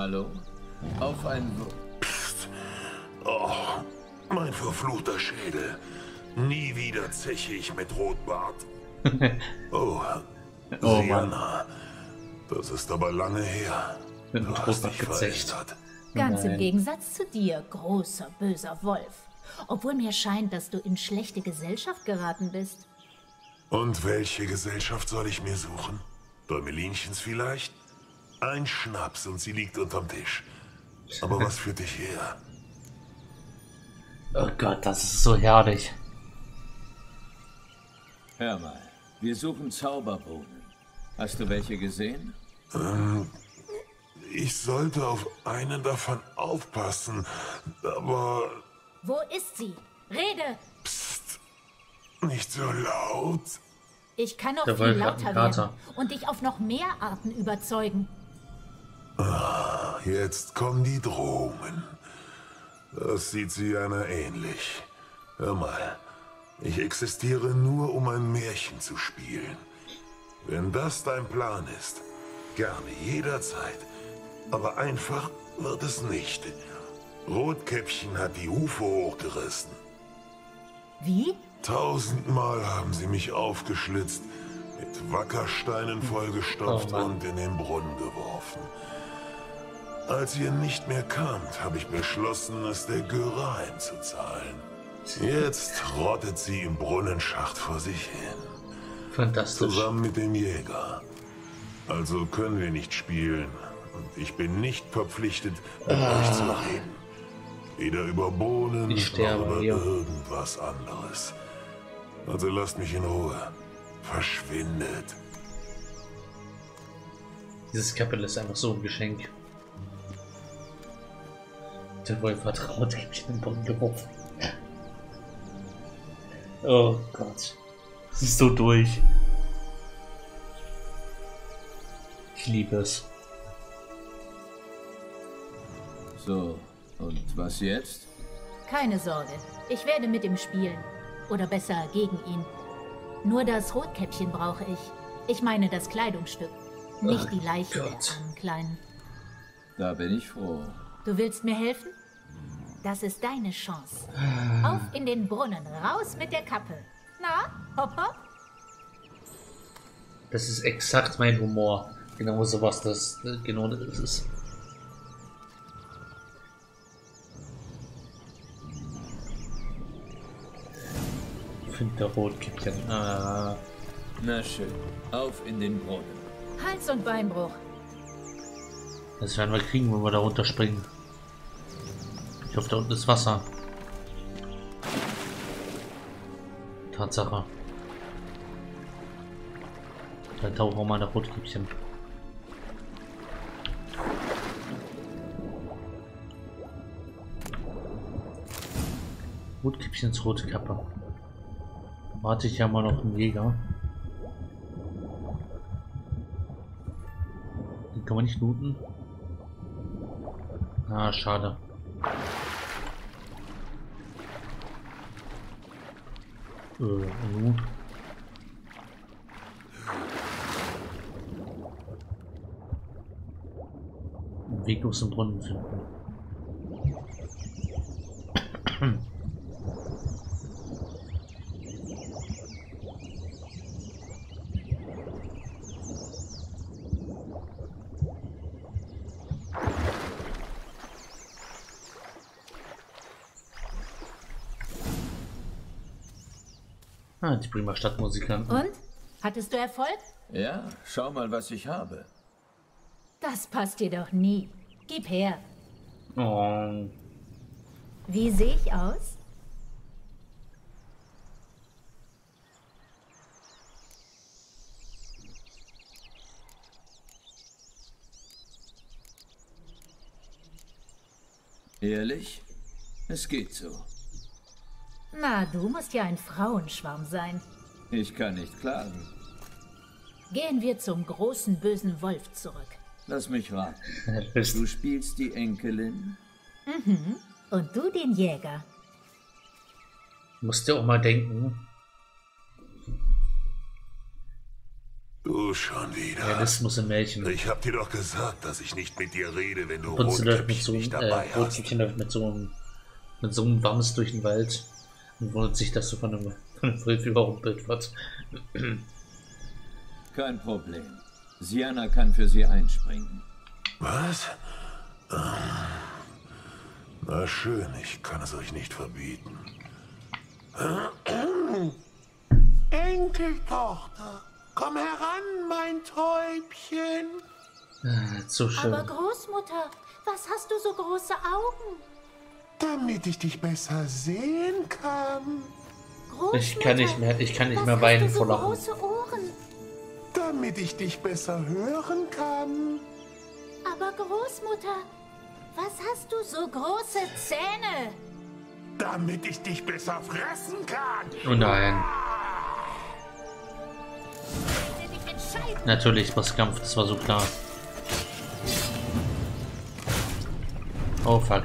Hallo? Auf ein... Psst. Oh, mein verfluchter Schädel. Nie wieder zeche ich mit Rotbart. Oh, oh Siana, das ist aber lange her. Du hast dich verändert. Ganz im Gegensatz zu dir, großer, böser Wolf. Obwohl mir scheint, dass du in schlechte Gesellschaft geraten bist. Und welche Gesellschaft soll ich mir suchen? Bei Melinchens vielleicht? Ein Schnaps und sie liegt unterm Tisch. Aber was führt dich her? Oh Gott, das ist so herrlich. Hör mal, wir suchen Zauberbohnen. Hast du welche gesehen? Ich sollte auf einen davon aufpassen, aber... Wo ist sie? Rede! Psst! Nicht so laut! Ich kann noch viel lauter werden und dich auf noch mehr Arten überzeugen. Ah, jetzt kommen die Drohungen. Das sieht sie einer ähnlich. Hör mal, ich existiere nur, um ein Märchen zu spielen. Wenn das dein Plan ist, gerne jederzeit. Aber einfach wird es nicht. Rotkäppchen hat die Hufe hochgerissen. Wie? 1000-mal haben sie mich aufgeschlitzt, mit Wackersteinen vollgestopft und in den Brunnen geworfen. Als ihr nicht mehr kamt, habe ich beschlossen, es der Göre heimzuzahlen. Jetzt rottet sie im Brunnenschacht vor sich hin. Fantastisch. Zusammen mit dem Jäger. Also können wir nicht spielen. Und ich bin nicht verpflichtet, mit euch zu reden. Weder über Bohnen noch über irgendwas anderes. Also lasst mich in Ruhe. Verschwindet. Dieses Kapitel ist einfach so ein Geschenk. Der Wolf hat Rotkäppchen im Boden geworfen. Oh Gott. Es ist so durch. Ich liebe es. So, und was jetzt? Keine Sorge, ich werde mit ihm spielen. Oder besser gegen ihn. Nur das Rotkäppchen brauche ich. Ich meine das Kleidungsstück, nicht die Leiche der armen Kleinen. Da bin ich froh. Du willst mir helfen? Das ist deine Chance. Auf in den Brunnen, raus mit der Kappe. Na, hopp, hopp. Das ist exakt mein Humor. Genau sowas, genau das ist es. Der Rotkäppchen. Ah. Na schön. Auf in den Brunnen. Hals- und Beinbruch. Das werden wir kriegen, wenn wir da runterspringen. Ich hoffe, da unten ist Wasser. Tatsache. Dann tauchen wir mal nach Rotkäppchen. Rotkäppchens rote Kappe. Warte ich ja mal auf den Jäger. Den kann man nicht looten. Ah, schade. Einen Weg aus dem Brunnen finden. Die prima Stadtmusikanten. Und? Hattest du Erfolg? Ja, schau mal, was ich habe. Das passt dir doch nie. Gib her. Oh. Wie sehe ich aus? Ehrlich? Es geht so. Na, du musst ja ein Frauenschwarm sein. Ich kann nicht klagen. Gehen wir zum großen, bösen Wolf zurück. Lass mich raten. Du spielst die Enkelin? Mhm. Und du den Jäger. Musst du auch mal denken. Du schon wieder. Realismus im Märchen. Ich hab dir doch gesagt, dass ich nicht mit dir rede, wenn du Rotkäppchen nicht dabei hast. Rotkäppchen läuft mit so einem Wammes durch den Wald und wundert sich, dass du von einem Brief überrumpelt wird. Kein Problem. Sienna kann für sie einspringen. Was? Na schön, ich kann es euch nicht verbieten. Enkeltochter, komm heran, mein Täubchen. So schön. Aber Großmutter, was hast du so große Augen? Damit ich dich besser sehen kann. Großmutter, ich kann nicht mehr weinen vor Lachen. Große Ohren. Damit ich dich besser hören kann. Aber Großmutter, was hast du so große Zähne? Damit ich dich besser fressen kann. Oh nein. Natürlich, Bosskampf, das war so klar. Oh fuck.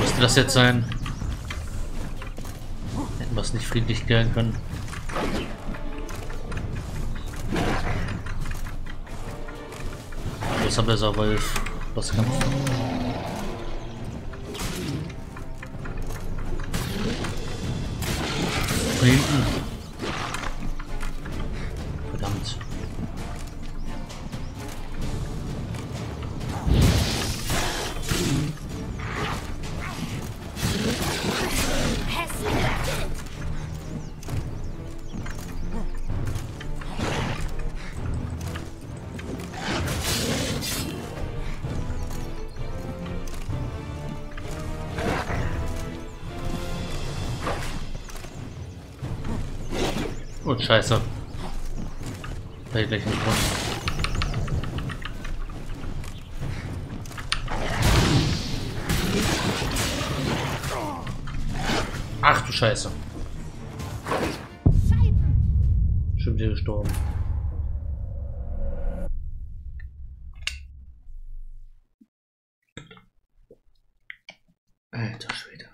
Müsste das jetzt sein? Hätten wir es nicht friedlich klären können. Großer böser Wolf, Bosskampf. Verdammt. Scheiße. Vielleicht gleich nicht runter. Ach du Scheiße. Schon wieder gestorben. Alter Schwede.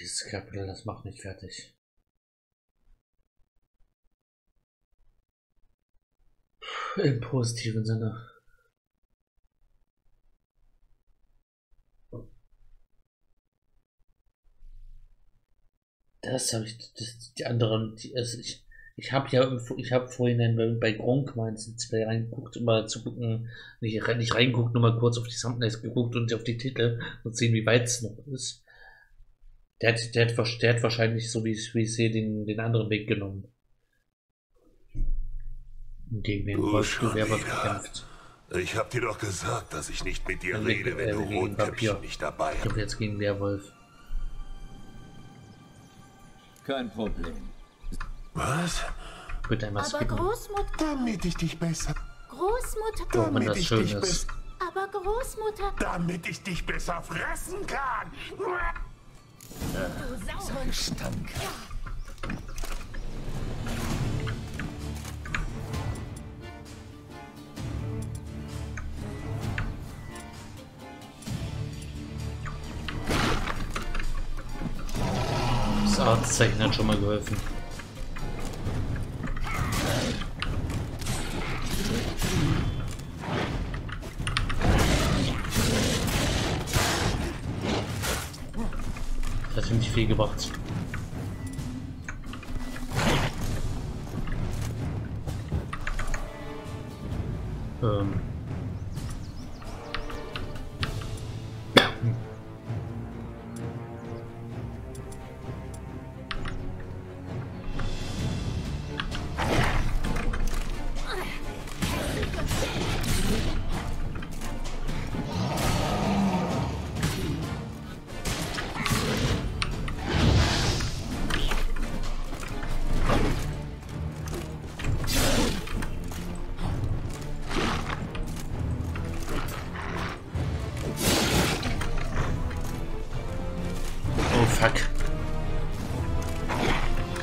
Dieses Kapitel, das macht mich fertig. Im positiven Sinne. Das habe ich, das, die anderen, die, also ich habe vorhin bei Gronkh meistens reingeguckt, um mal zu gucken, nicht reingeguckt, nur mal kurz auf die Thumbnails geguckt und auf die Titel und sehen, wie weit es noch ist. Der hat wahrscheinlich, so wie ich sehe, den anderen Weg genommen. Gegen den Rollstuhlwerfer gekämpft. Ich hab dir doch gesagt, dass ich nicht mit dir rede, wenn du Rotkäppchen nicht dabei hast. Ich glaube jetzt gegen Werwolf. Kein Problem. Was? Bitte einmal skippen. Aber Großmutter, damit ich dich besser... Großmutter, damit ich dich besser... Aber Großmutter, damit ich dich besser fressen kann! So ein Stank. Das Arztzeichen hat schon mal geholfen. Viel gebracht.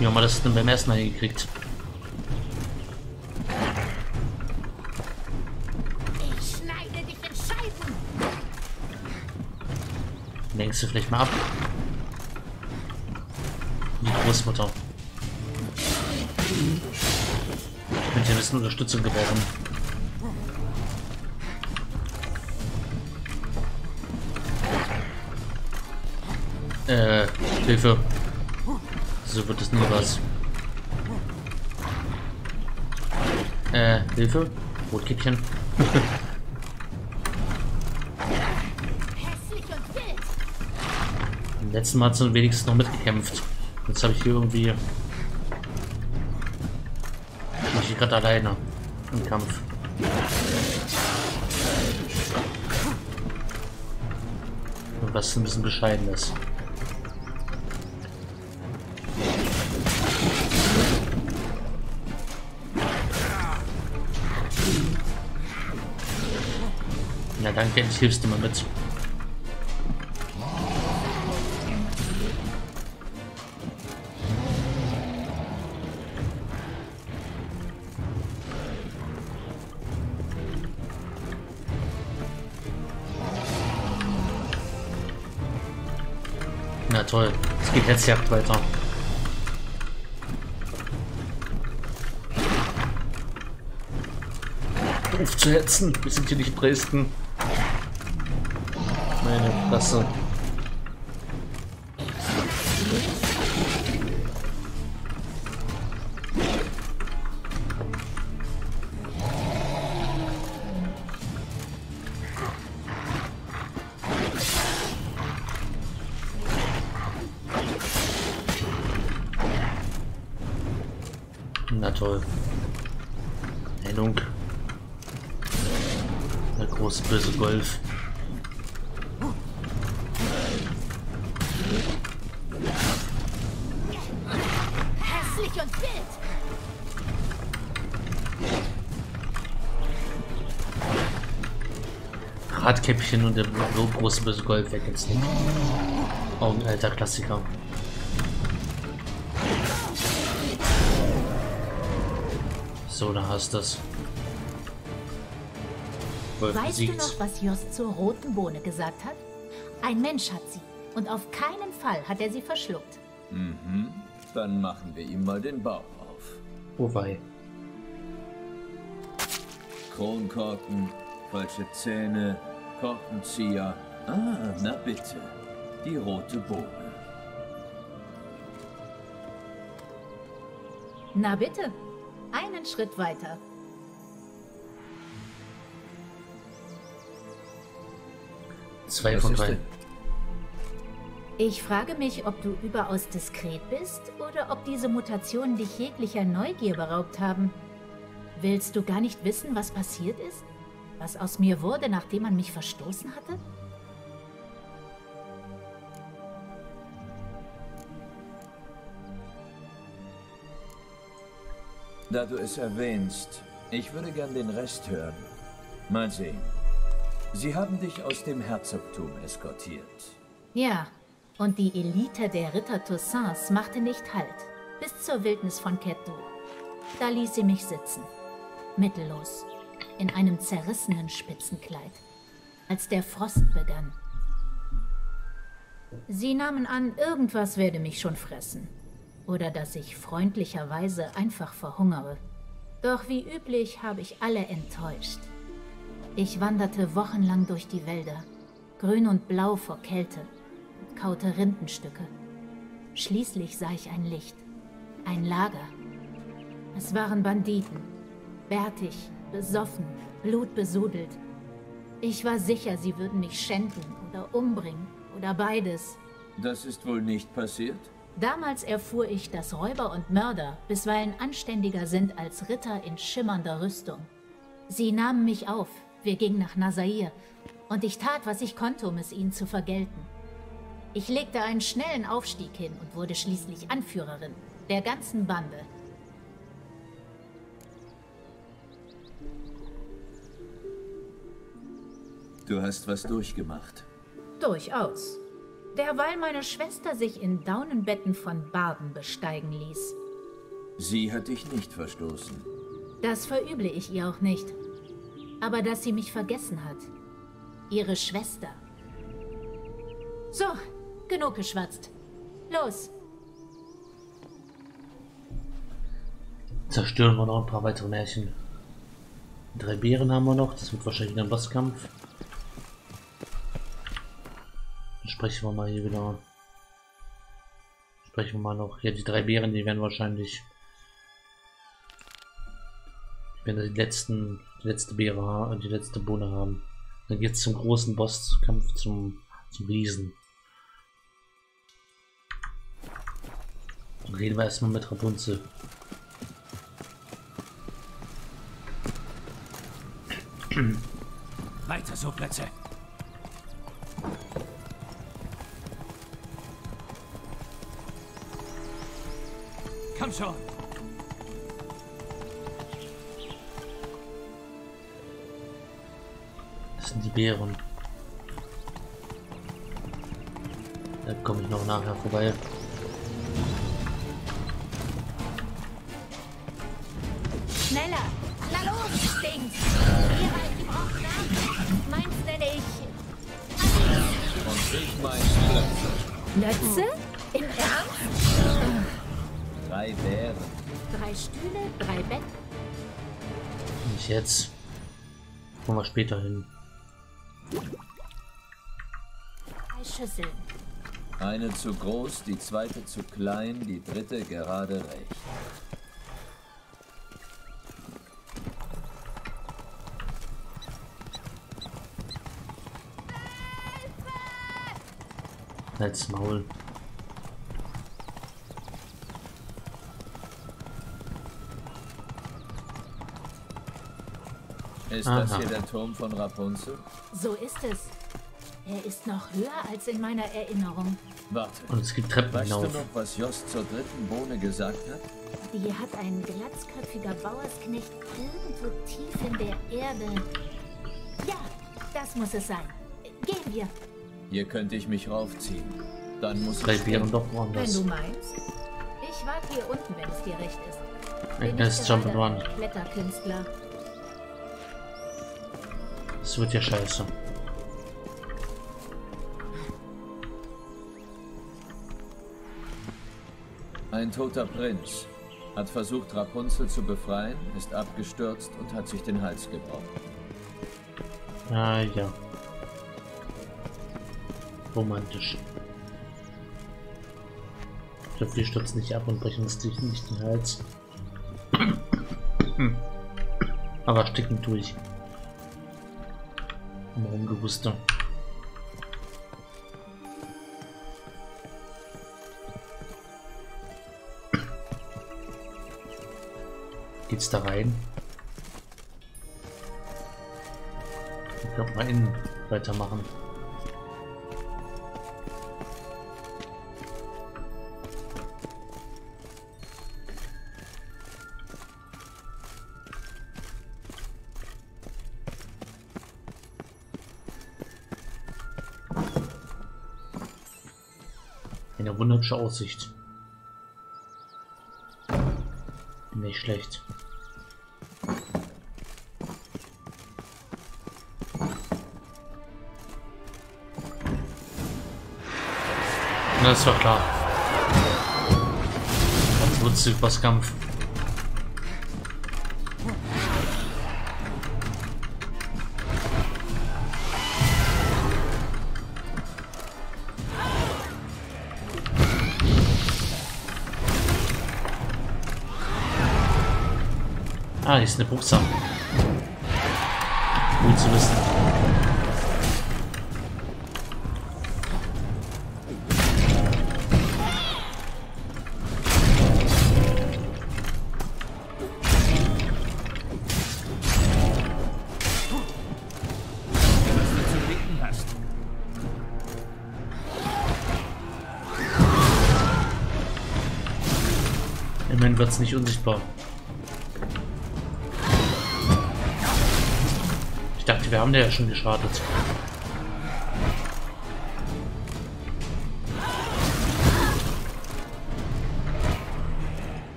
Wie haben wir das denn beim ersten Mal hingekriegt? Lenkst du vielleicht mal ab? Die Großmutter. Ich könnte ein bisschen Unterstützung gebrauchen. Hilfe. So wird es nur was. Hilfe? Rotkäppchen. Im letzten Mal hat sie wenigstens noch mitgekämpft. Jetzt habe ich hier irgendwie... Ich bin hier gerade alleine im Kampf. Und was ein bisschen bescheiden ist. Na danke, ich hilfst du mal mit. Na toll, es geht jetzt Jagd weiter. Auf zu hetzen, wir sind hier nicht in Dresden. Meine Klasse. Na toll. Heilung. Der große böse Golf. Rotkäppchen und der große böse Golf weg jetzt nicht. Auch ein alter Klassiker. So, da hast du das. Weißt du noch, was Jost zur roten Bohne gesagt hat? Ein Mensch hat sie und auf keinen Fall hat er sie verschluckt. Mhm. Dann machen wir ihm mal den Bauch auf. Wobei? Kronkorken, falsche Zähne, Korkenzieher. Ah, na bitte. Die rote Bohne. Na bitte. Einen Schritt weiter. Zwei von drei. Ich frage mich, ob du überaus diskret bist oder ob diese Mutationen dich jeglicher Neugier beraubt haben. Willst du gar nicht wissen, was passiert ist? Was aus mir wurde, nachdem man mich verstoßen hatte? Da du es erwähnst, ich würde gern den Rest hören. Mal sehen. Sie haben dich aus dem Herzogtum eskortiert. Ja. Und die Elite der Ritter Toussaints machte nicht Halt, bis zur Wildnis von Kettu. Da ließ sie mich sitzen, mittellos, in einem zerrissenen Spitzenkleid, als der Frost begann. Sie nahmen an, irgendwas werde mich schon fressen, oder dass ich freundlicherweise einfach verhungere. Doch wie üblich habe ich alle enttäuscht. Ich wanderte wochenlang durch die Wälder, grün und blau vor Kälte. Kaute Rindenstücke. Schließlich sah ich ein Licht. Ein Lager. Es waren Banditen. Bärtig, besoffen, blutbesudelt. Ich war sicher, sie würden mich schänden oder umbringen oder beides. Das ist wohl nicht passiert? Damals erfuhr ich, dass Räuber und Mörder bisweilen anständiger sind als Ritter in schimmernder Rüstung. Sie nahmen mich auf, wir gingen nach Nazair und ich tat, was ich konnte, um es ihnen zu vergelten. Ich legte einen schnellen Aufstieg hin und wurde schließlich Anführerin der ganzen Bande. Du hast was durchgemacht. Durchaus. Derweil meine Schwester sich in Daunenbetten von Barden besteigen ließ. Sie hat dich nicht verstoßen. Das verüble ich ihr auch nicht. Aber dass sie mich vergessen hat. Ihre Schwester. So, genug geschwatzt. Los! Zerstören wir noch ein paar weitere Märchen. 3 Bären haben wir noch. Das wird wahrscheinlich ein Bosskampf. Sprechen wir mal hier wieder. Sprechen wir mal noch. Hier die 3 Bären, die werden wahrscheinlich... Wenn wir die letzte Beere und die letzte Bohne haben. Dann geht es zum großen Bosskampf, zum Riesen. Dann reden wir erstmal mit Rapunzel. Weiter so, Plätze. Komm schon. Das sind die Bären. Da komme ich noch nachher vorbei. Schneller! Na los, Dings! Ihr halt, ihr braucht Namen! Meinst denn ich? Und ich mein Plötze. Plötze? Im Ernst? 3 Bären. 3 Stühle, 3 Betten. Nicht jetzt. Kommen wir später hin. 3 Schüsseln. Eine zu groß, die zweite zu klein, die dritte gerade recht. Halt's Maul. Ist das hier der Turm von Rapunzel? So ist es. Er ist noch höher als in meiner Erinnerung. Warte. Und es gibt Treppen hinauf. Weißt du noch, was Jost zur dritten Bohne gesagt hat? Die hat ein glatzköpfiger Bauersknecht irgendwo tief in der Erde. Ja, das muss es sein. Gehen wir. Hier könnte ich mich raufziehen. Dann muss ich doch woanders. Wenn du meinst. Ich warte hier unten, wenn es dir recht ist. Ein nice Jump and Run. Kletterkünstler. Das wird ja scheiße. Ein toter Prinz hat versucht, Rapunzel zu befreien, ist abgestürzt und hat sich den Hals gebrochen. Ah ja. Romantisch. Ich hoffe, wir stürzen nicht ab und brechen uns nicht den Hals. Aber ersticken tue ich. Immer rumgewusst. Geht's da rein? Ich glaube mal innen weitermachen. Eine wunderschöne Aussicht. Nicht schlecht. Na, ist doch klar. Ganz lustig, was Kampf. Ah, hier ist eine Buchse. Gut zu wissen. Immerhin wird es nicht unsichtbar. Ich dachte, wir haben der ja schon geschadet.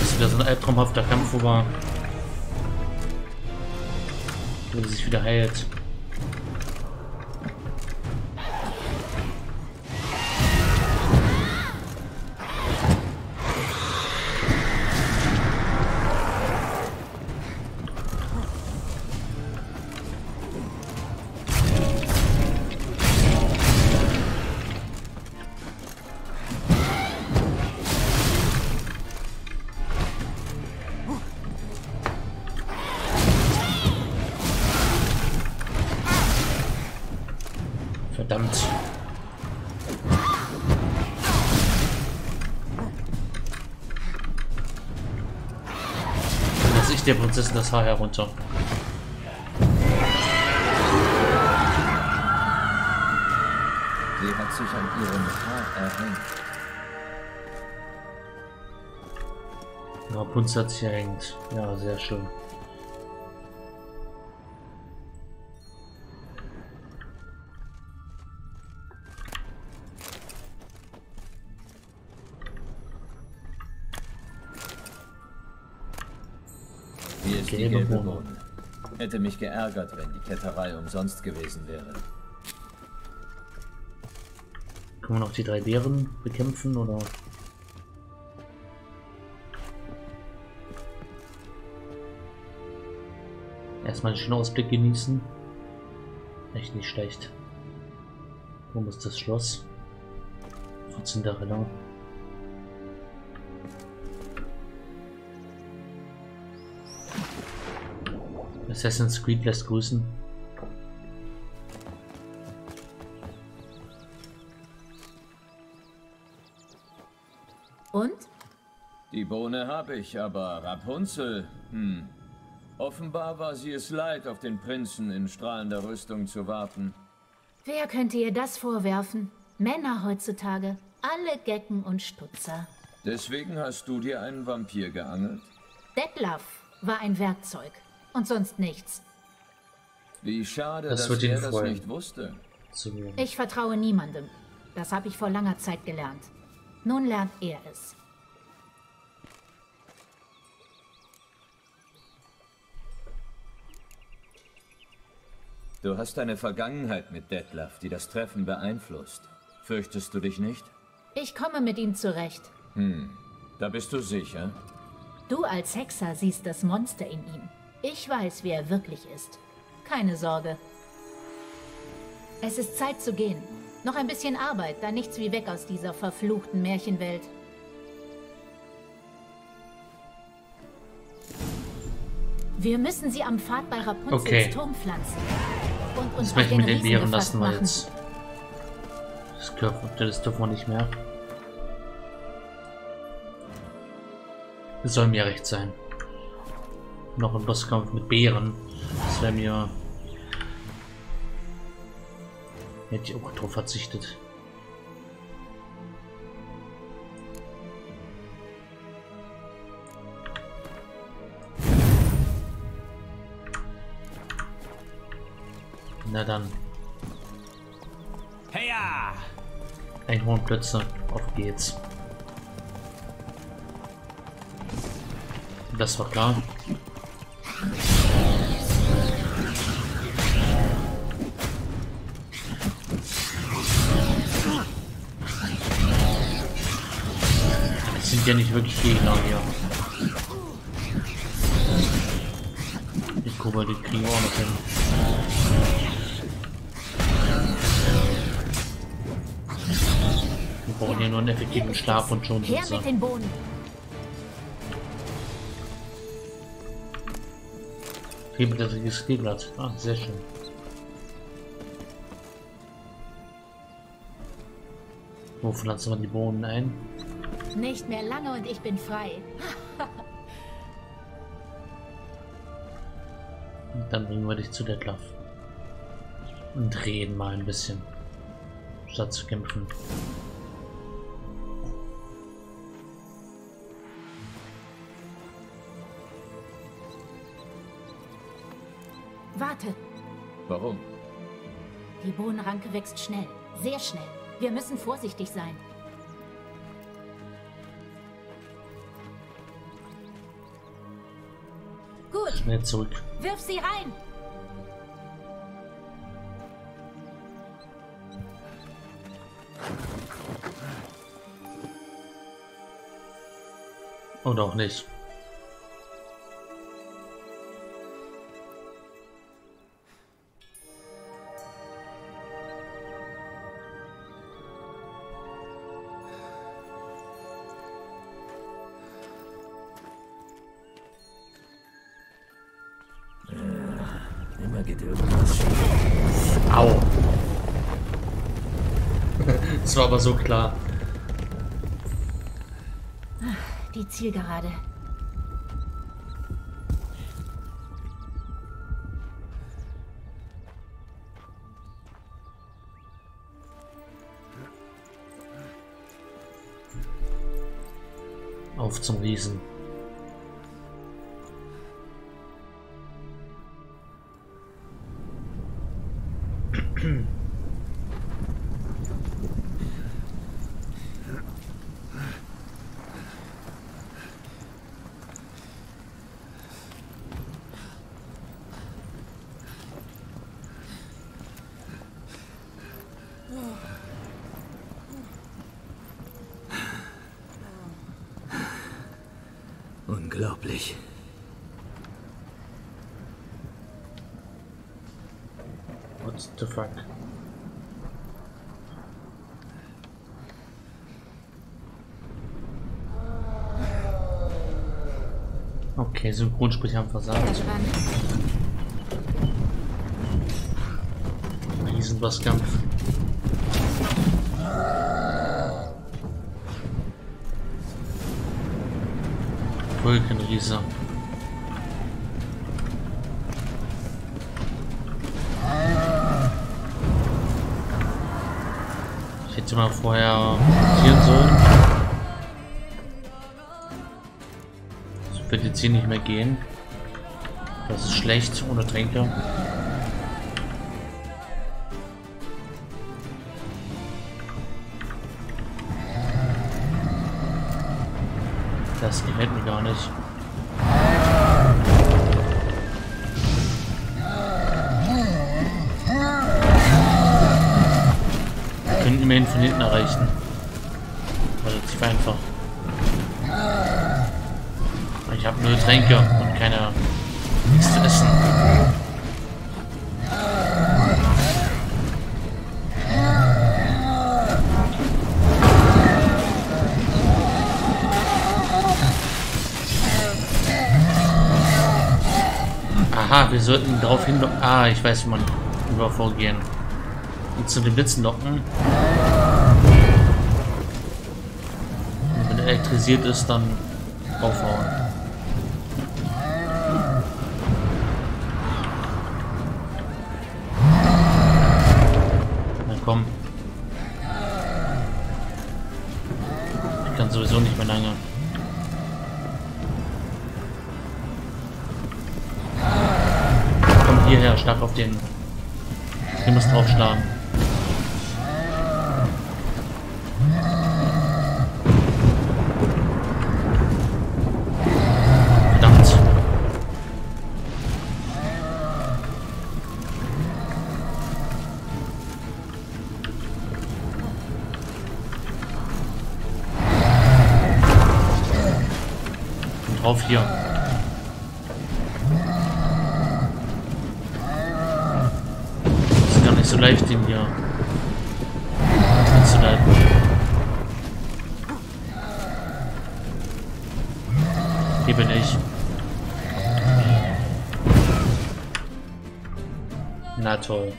Das dass wieder so ein albtraumhafter Kampf war. Wo sie sich wieder heilt. Verdammt. Dann lasse ich der Prinzessin das Haar herunter. Sie hat sich an ihrem Haar erhängt. Rapunzel hat sich erhängt. Ja, sehr schön. Hätte mich geärgert, wenn die Ketterei umsonst gewesen wäre. Können wir noch die drei Bären bekämpfen, oder? Erstmal einen schönen Ausblick genießen. Echt nicht schlecht. Wo ist das Schloss? Von Cinderella. Assassin's Creed lässt grüßen. Und? Die Bohne habe ich, aber Rapunzel, Offenbar war sie es leid, auf den Prinzen in strahlender Rüstung zu warten. Wer könnte ihr das vorwerfen? Männer heutzutage, alle Gecken und Stutzer. Deswegen hast du dir einen Vampir geangelt? Detlaff war ein Werkzeug. Und sonst nichts. Wie schade, dass er das nicht wusste. Ich vertraue niemandem. Das habe ich vor langer Zeit gelernt. Nun lernt er es. Du hast eine Vergangenheit mit Detlaff, die das Treffen beeinflusst. Fürchtest du dich nicht? Ich komme mit ihm zurecht. Da bist du sicher? Du als Hexer siehst das Monster in ihm. Ich weiß, wie er wirklich ist. Keine Sorge. Es ist Zeit zu gehen. Noch ein bisschen Arbeit, da nichts wie weg aus dieser verfluchten Märchenwelt. Wir müssen sie am Pfad bei Rapunzels Turm pflanzen. Und uns auf den Riesen gefasst machen. Das dürfen wir nicht mehr. Es soll mir recht sein. Noch im Bosskampf mit Bären. Das wäre mir... Hätte ich auch drauf verzichtet. Na dann. Heya! Einhornplätze. Auf geht's. Das war klar. Es sind ja nicht wirklich Gegner hier. Den Kobold, den kriegen wir auch noch hin. Wir brauchen hier nur einen effektiven Stab und schon sind sie. Regelmäßiges Kleeblatt. Ah, sehr schön. Wo pflanzen wir die Bohnen ein? Nicht mehr lange und ich bin frei. Und dann bringen wir dich zu Detlaff. Und reden mal ein bisschen. Statt zu kämpfen. Warte. Warum? Die Bohnenranke wächst schnell. Sehr schnell. Wir müssen vorsichtig sein. Gut. Schnell zurück. Wirf sie rein. Und auch nicht. Immer geht irgendwas schief. Au. Das war aber so klar. Die Zielgerade. Auf zum Riesen. Unglaublich. What the fuck? Okay, Synchronsprecher haben versagt. Riesenbosskampf. Wolkenriese. Ich hätte mal vorher notieren sollen. Das wird jetzt hier nicht mehr gehen. Das ist schlecht ohne Tränke. Das gefällt mir gar nicht. Wir können immerhin von hinten erreichen. Relativ einfach. Aber ich habe nur Tränke und keine nichts zu essen. Ah, wir sollten darauf hin. Ah, ich weiß, wie man über vorgehen. Und zu den Blitzen locken. Und wenn er elektrisiert ist, dann aufhauen. Na komm. Ich kann sowieso nicht mehr lange. Hierher, stark auf den. Du musst draufschlagen. Verdammt. Und drauf hier. So leicht den hier anzuleiten. Hier bin ich. Na toll.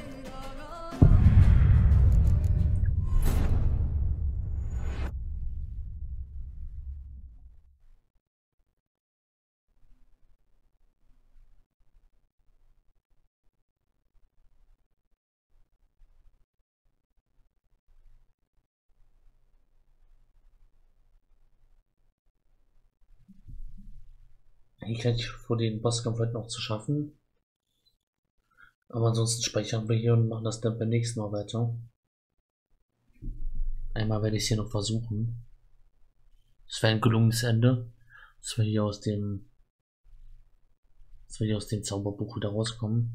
Ich hätte vor, den Bosskampf heute noch zu schaffen. Aber ansonsten speichern wir hier und machen das dann beim nächsten Mal weiter. Einmal werde ich es hier noch versuchen. Es wäre ein gelungenes Ende. Dass wir hier aus dem Jetzt will ich aus dem Zauberbuch wieder rauskommen.